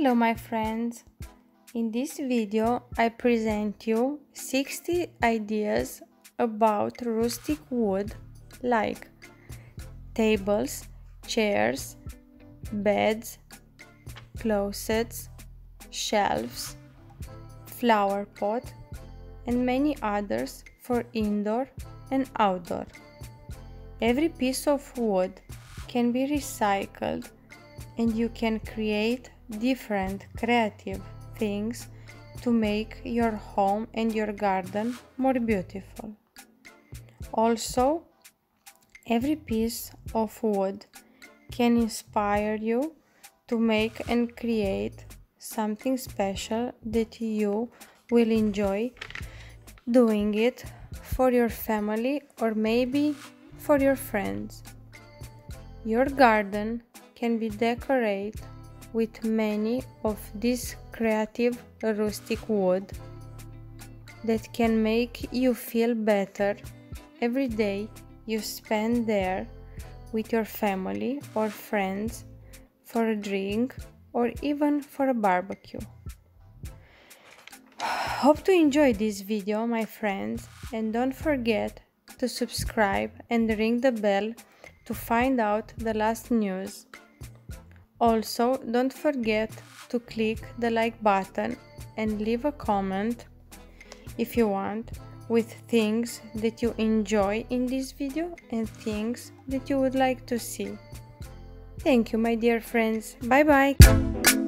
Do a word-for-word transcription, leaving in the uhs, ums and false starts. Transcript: Hello my friends, in this video I present you sixty ideas about rustic wood like tables, chairs, beds, closets, shelves, flower pot and many others for indoor and outdoor. Every piece of wood can be recycled and you can create different creative things to make your home and your garden more beautiful. Also, every piece of wood can inspire you to make and create something special that you will enjoy doing it for your family or maybe for your friends. Your garden can be decorated with many of this creative rustic wood that can make you feel better every day you spend there with your family or friends for a drink or even for a barbecue. Hope to enjoy this video, my friends, and don't forget to subscribe and ring the bell to find out the last news. Also, don't forget to click the like button and leave a comment if you want with things that you enjoy in this video and things that you would like to see. Thank you, my dear friends. Bye bye.